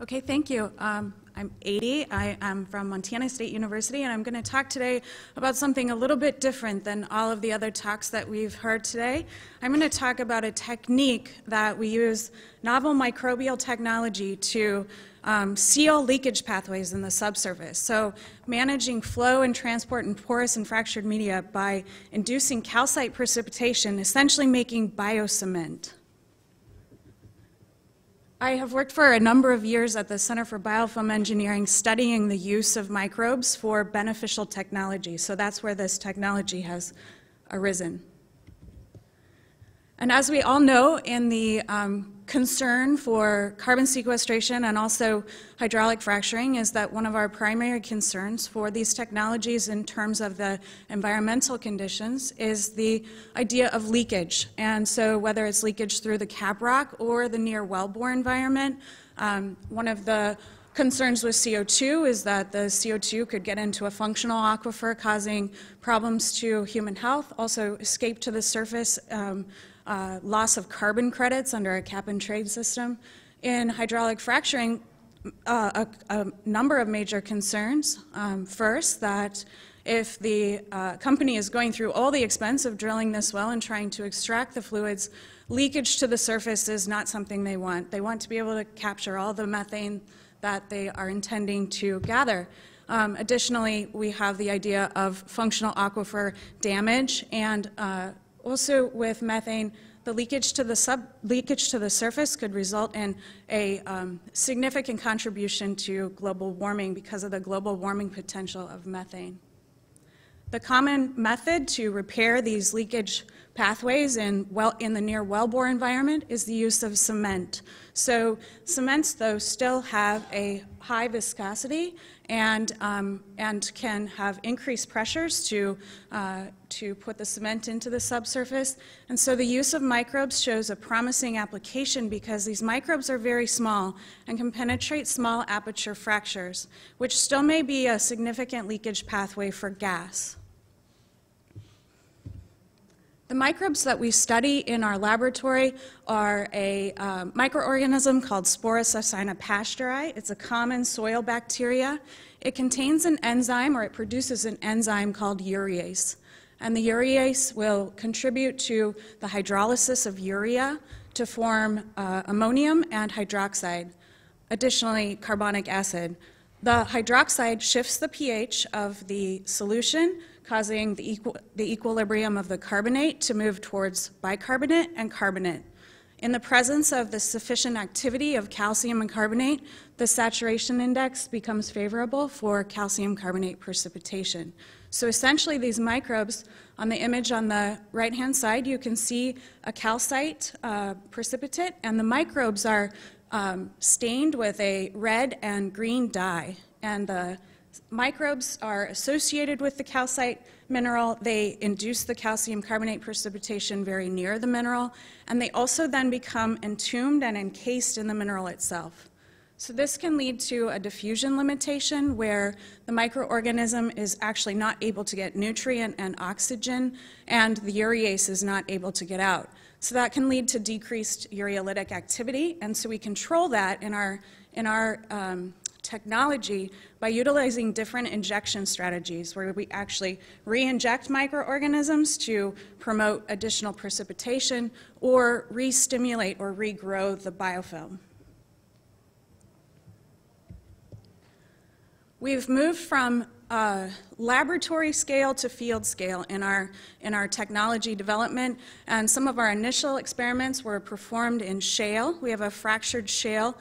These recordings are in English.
Okay, thank you. I'm 80. I am from Montana State University, and I'm going to talk today about something a little bit different than all of the other talks that we've heard today. I'm going to talk about a technique that we use, novel microbial technology, to seal leakage pathways in the subsurface. So managing flow and transport in porous and fractured media by inducing calcite precipitation, essentially making biocement. I have worked for a number of years at the Center for Biofilm Engineering studying the use of microbes for beneficial technology, so that's where this technology has arisen. And as we all know, in the concern for carbon sequestration and also hydraulic fracturing is that one of our primary concerns for these technologies in terms of the environmental conditions is the idea of leakage. And so whether it's leakage through the cap rock or the near wellbore environment, one of the concerns with CO₂ is that the CO₂ could get into a functional aquifer, causing problems to human health, also escape to the surface, loss of carbon credits under a cap-and-trade system. In hydraulic fracturing, a number of major concerns. First, that if the company is going through all the expense of drilling this well and trying to extract the fluids, leakage to the surface is not something they want. They want to be able to capture all the methane that they are intending to gather. Additionally, we have the idea of functional aquifer damage, and also with methane, the leakage to the surface could result in a significant contribution to global warming because of the global warming potential of methane. The common method to repair these leakage pathways in the near wellbore environment is the use of cement. So cements, though, still have a high viscosity and can have increased pressures to put the cement into the subsurface. And so the use of microbes shows a promising application because these microbes are very small and can penetrate small aperture fractures, which still may be a significant leakage pathway for gas. The microbes that we study in our laboratory are a microorganism called Sporosarcina pasteurii. It's a common soil bacteria. It contains an enzyme, or it produces an enzyme called urease. And the urease will contribute to the hydrolysis of urea to form ammonium and hydroxide, additionally carbonic acid. The hydroxide shifts the pH of the solution, causing the equilibrium of the carbonate to move towards bicarbonate and carbonate. In the presence of the sufficient activity of calcium and carbonate, the saturation index becomes favorable for calcium carbonate precipitation. So essentially, these microbes, on the image on the right-hand side, you can see a calcite precipitate, and the microbes are stained with a red and green dye. And the microbes are associated with the calcite mineral. They induce the calcium carbonate precipitation very near the mineral, and they also then become entombed and encased in the mineral itself. So this can lead to a diffusion limitation where the microorganism is actually not able to get nutrient and oxygen, and the urease is not able to get out. So that can lead to decreased ureolytic activity, and so we control that in our technology by utilizing different injection strategies where we actually re-inject microorganisms to promote additional precipitation or re-stimulate or regrow the biofilm. We've moved from laboratory scale to field scale in our technology development, and some of our initial experiments were performed in shale. We have a fractured shale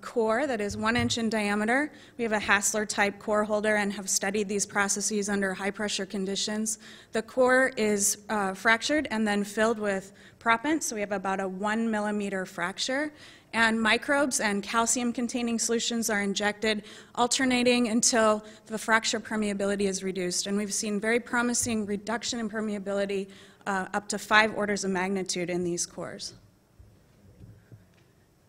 core that is 1 inch in diameter. We have a Hassler type core holder and have studied these processes under high pressure conditions. The core is fractured and then filled with propant, so we have about a 1 millimeter fracture. And microbes and calcium-containing solutions are injected, alternating until the fracture permeability is reduced. And we've seen very promising reduction in permeability up to 5 orders of magnitude in these cores.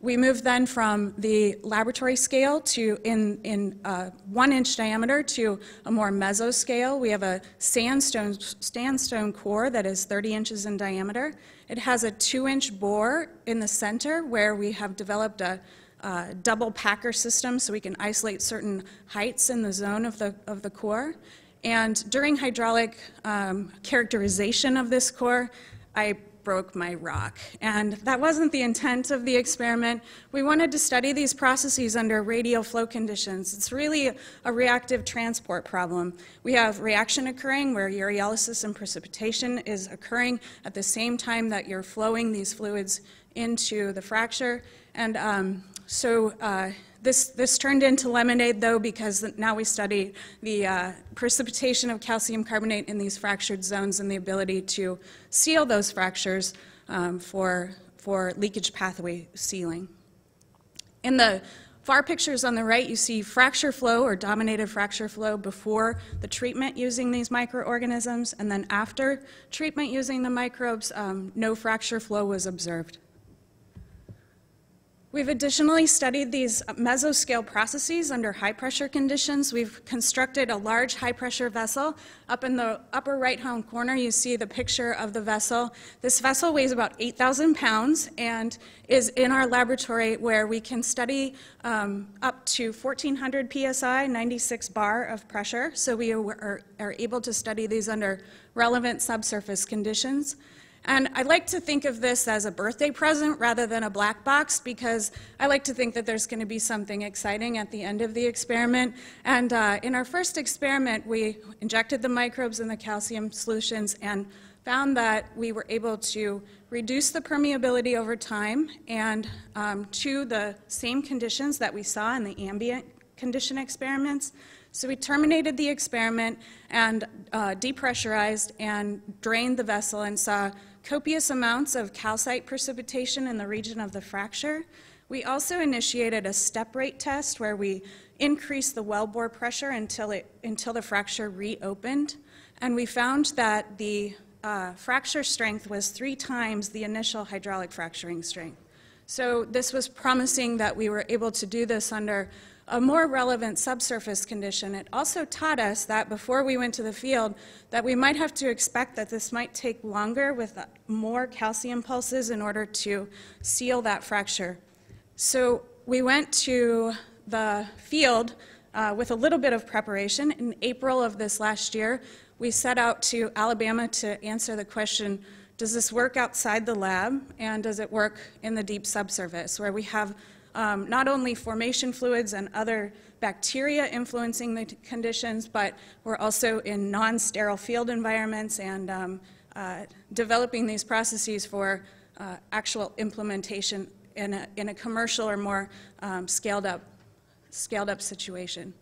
We moved then from the laboratory scale to 1 inch diameter to a more meso scale. We have a sandstone core that is 30 inches in diameter. It has a 2-inch bore in the center where we have developed a double packer system, so we can isolate certain heights in the zone of the core. And during hydraulic characterization of this core, I broke my rock. And that wasn't the intent of the experiment. We wanted to study these processes under radial flow conditions. It's really a reactive transport problem. We have reaction occurring where ureolysis and precipitation is occurring at the same time that you're flowing these fluids into the fracture. And this turned into lemonade, though, because now we study the precipitation of calcium carbonate in these fractured zones and the ability to seal those fractures for leakage pathway sealing. In the far pictures on the right, you see fracture flow or dominated fracture flow before the treatment using these microorganisms, and then after treatment using the microbes, no fracture flow was observed. We've additionally studied these mesoscale processes under high-pressure conditions. We've constructed a large high-pressure vessel. Up in the upper right-hand corner, you see the picture of the vessel. This vessel weighs about 8,000 pounds and is in our laboratory where we can study up to 1,400 psi, 96 bar of pressure. So we are able to study these under relevant subsurface conditions. And I like to think of this as a birthday present rather than a black box, because I like to think that there's going to be something exciting at the end of the experiment. And in our first experiment, we injected the microbes in the calcium solutions and found that we were able to reduce the permeability over time and to the same conditions that we saw in the ambient condition experiments. So we terminated the experiment and depressurized and drained the vessel and saw copious amounts of calcite precipitation in the region of the fracture. We also initiated a step rate test where we increased the wellbore pressure until the fracture reopened. And we found that the fracture strength was 3 times the initial hydraulic fracturing strength. So this was promising that we were able to do this under a more relevant subsurface condition. It also taught us that before we went to the field, that we might have to expect that this might take longer with more calcium pulses in order to seal that fracture. So we went to the field with a little bit of preparation. In April of this last year, we set out to Alabama to answer the question, does this work outside the lab, and does it work in the deep subsurface, where we have not only formation fluids and other bacteria influencing the conditions, but we're also in non-sterile field environments and developing these processes for actual implementation in a commercial or more scaled up situation.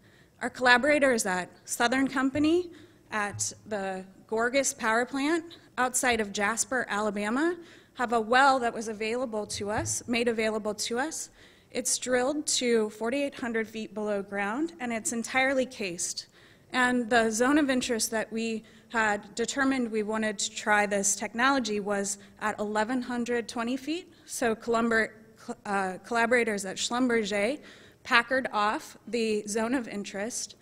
Our collaborator is at Southern Company at the Gorgas Power Plant outside of Jasper, Alabama, have a well that was available to us, made available to us. It's drilled to 4,800 feet below ground, and it's entirely cased. And the zone of interest that we had determined we wanted to try this technology was at 1,120 feet. So collaborators at Schlumberger packered off the zone of interest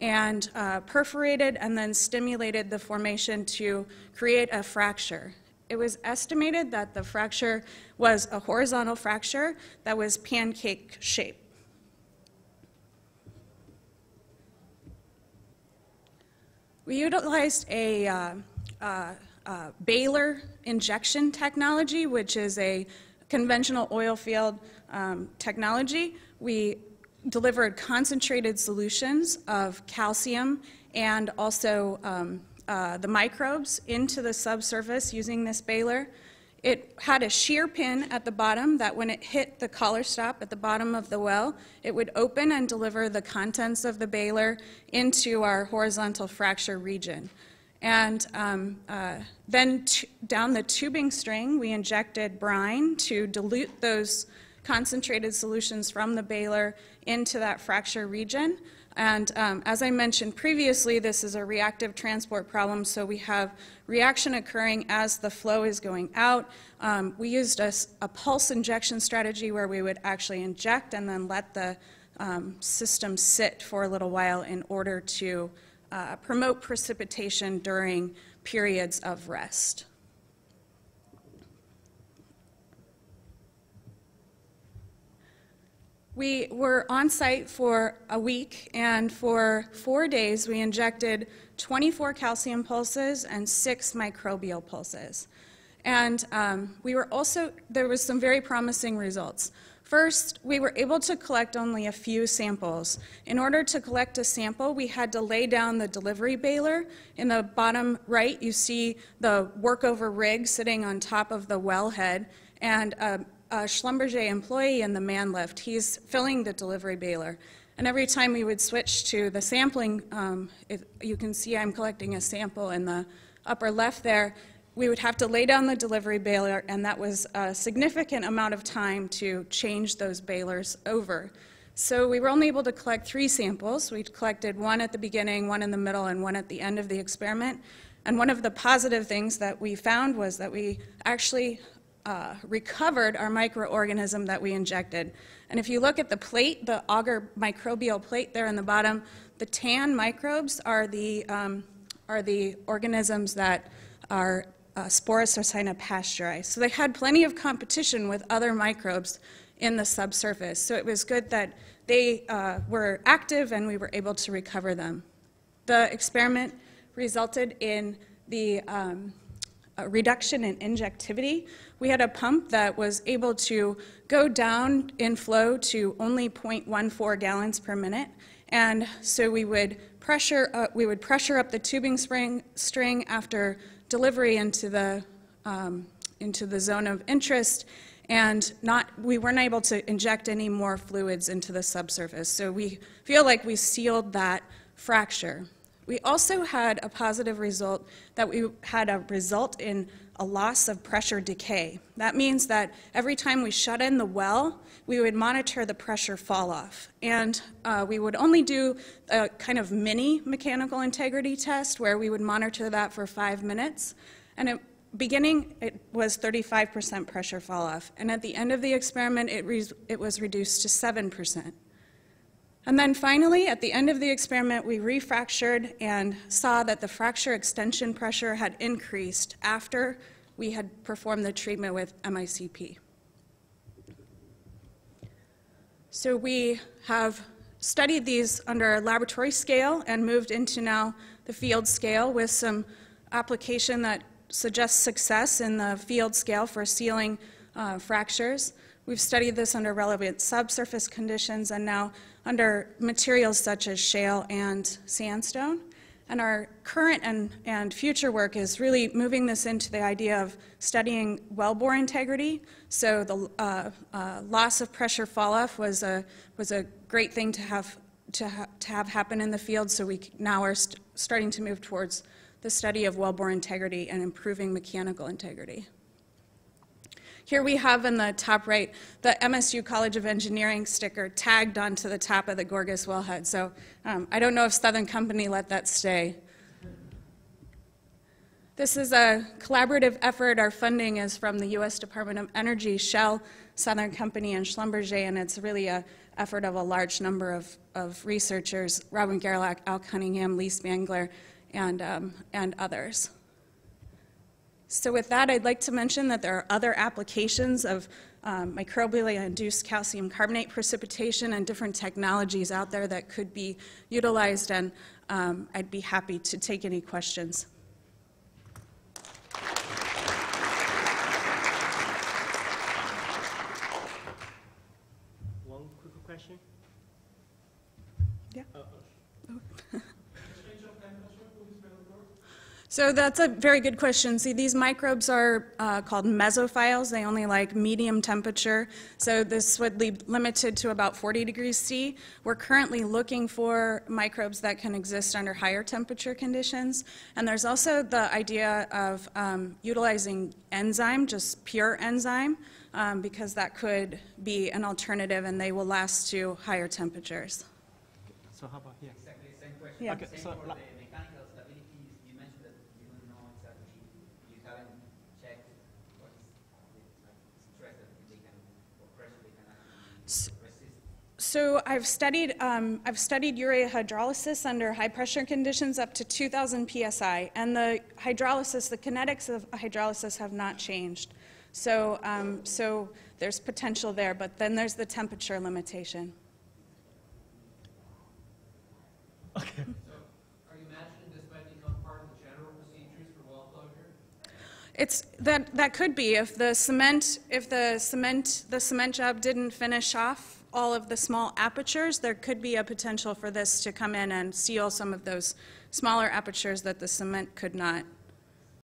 and perforated and then stimulated the formation to create a fracture. It was estimated that the fracture was a horizontal fracture that was pancake shaped. We utilized a baler injection technology, which is a conventional oil field technology. We delivered concentrated solutions of calcium and also the microbes into the subsurface using this baler. It had a shear pin at the bottom that when it hit the collar stop at the bottom of the well, it would open and deliver the contents of the baler into our horizontal fracture region. And then down the tubing string, we injected brine to dilute those concentrated solutions from the baler into that fracture region. And as I mentioned previously, this is a reactive transport problem, so we have reaction occurring as the flow is going out. We used a pulse injection strategy where we would actually inject and then let the system sit for a little while in order to promote precipitation during periods of rest. We were on site for a week, and for 4 days we injected 24 calcium pulses and 6 microbial pulses. And there was some very promising results. First, we were able to collect only a few samples. In order to collect a sample, we had to lay down the delivery baler. In the bottom right, you see the workover rig sitting on top of the wellhead, and a Schlumberger employee in the man lift. He's filling the delivery baler. And every time we would switch to the sampling, you can see I'm collecting a sample in the upper left there. We would have to lay down the delivery baler, and that was a significant amount of time to change those balers over. So we were only able to collect 3 samples. We collected 1 at the beginning, 1 in the middle, and 1 at the end of the experiment. And one of the positive things that we found was that we actually recovered our microorganism that we injected. And if you look at the plate, the agar microbial plate there in the bottom, the tan microbes are the organisms that are Sporosarcina pasteurii. So they had plenty of competition with other microbes in the subsurface. So it was good that they were active and we were able to recover them. The experiment resulted in the reduction in injectivity. We had a pump that was able to go down in flow to only 0.14 gallons per minute. And so we would pressure up the tubing string after delivery into the zone of interest, and we weren't able to inject any more fluids into the subsurface. So we feel like we sealed that fracture. We also had a positive result that we had a result in a loss of pressure decay. That means that every time we shut in the well, we would monitor the pressure fall off. And we would only do a kind of mini mechanical integrity test where we would monitor that for 5 minutes. And at the beginning, it was 35% pressure fall off. And at the end of the experiment, it was reduced to 7%. And then finally, at the end of the experiment, we refractured and saw that the fracture extension pressure had increased after we had performed the treatment with MICP. So we have studied these under laboratory scale and moved into now the field scale with some application that suggests success in the field scale for sealing fractures. We've studied this under relevant subsurface conditions and now under materials such as shale and sandstone. And our current and future work is really moving this into the idea of studying wellbore integrity. So the loss of pressure falloff was a great thing to have happen in the field. So we now are starting to move towards the study of wellbore integrity and improving mechanical integrity. Here we have in the top right the MSU College of Engineering sticker tagged onto the top of the Gorgas wellhead. So I don't know if Southern Company let that stay. This is a collaborative effort. Our funding is from the U.S. Department of Energy, Shell, Southern Company, and Schlumberger, and it's really an effort of a large number of researchers, Robin Gerlach, Al Cunningham, Lee Spangler, and others. So with that, I'd like to mention that there are other applications of microbially induced calcium carbonate precipitation and different technologies out there that could be utilized, and I'd be happy to take any questions. One quick question? Yeah. So that's a very good question. See, these microbes are called mesophiles. They only like medium temperature. So this would be limited to about 40 degrees C. We're currently looking for microbes that can exist under higher temperature conditions. And there's also the idea of utilizing enzyme, just pure enzyme, because that could be an alternative and they will last to higher temperatures. So how about here? Exactly, same question. Yeah. Okay, so, so I've studied urea hydrolysis under high pressure conditions up to 2,000 psi, and the kinetics of hydrolysis have not changed. So There's potential there, but then there's the temperature limitation. Okay. So are you imagining this might become part of the general procedures for well closure? It's that could be if the cement job didn't finish off all of the small apertures, there could be a potential for this to come in and seal some of those smaller apertures that the cement could not